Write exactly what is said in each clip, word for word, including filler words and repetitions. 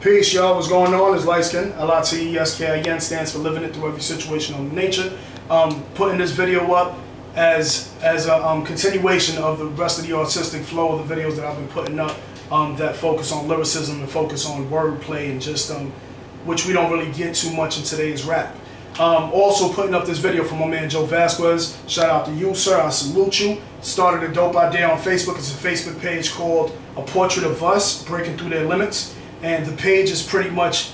Peace, y'all. What's going on? It's Liteskin. L I T E S K I N stands for Living It Through Every Situation on Nature. Um, putting this video up as as a um, continuation of the rest of the artistic flow of the videos that I've been putting up um, that focus on lyricism and focus on wordplay and just um, which we don't really get too much in today's rap. Um, also putting up this video for my man Joe Vasquez. Shout out to you, sir. I salute you. Started a dope idea on Facebook. It's a Facebook page called A Portrait of Us, Breaking Through Their Limits. And the page is pretty much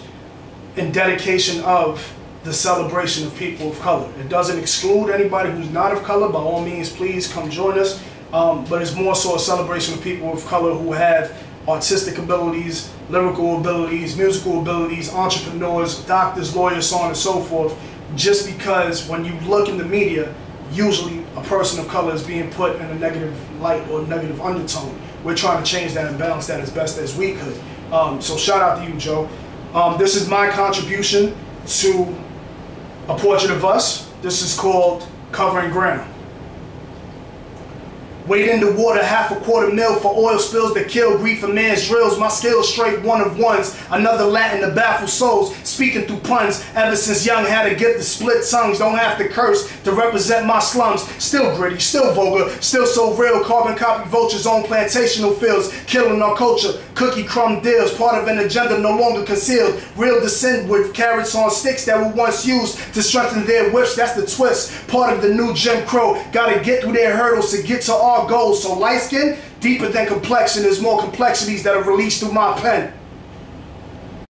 in dedication of the celebration of people of color. It doesn't exclude anybody who's not of color. By all means, please come join us. Um, but it's more so a celebration of people of color who have artistic abilities, lyrical abilities, musical abilities, entrepreneurs, doctors, lawyers, so on and so forth. Just because when you look in the media, usually a person of color is being put in a negative light or negative undertone. We're trying to change that and balance that as best as we could. Um, so shout out to you, Joe. Um, this is my contribution to A Portrait of Us. This is called Covering Ground. Wade in the water, half a quarter mil for oil spills that kill, grief and man's drills, my skills straight one of ones, another Latin to baffle souls, speaking through puns, ever since young had to get the split tongues, don't have to curse to represent my slums, still gritty, still vulgar, still so real, carbon copy vultures on plantational fields, killing our culture, cookie crumb deals, part of an agenda no longer concealed, real descent with carrots on sticks that were once used to strengthen their whips, that's the twist, part of the new Jim Crow, gotta get through their hurdles to get to our goals. So light skin, deeper than complexion, there's more complexities that are released through my pen.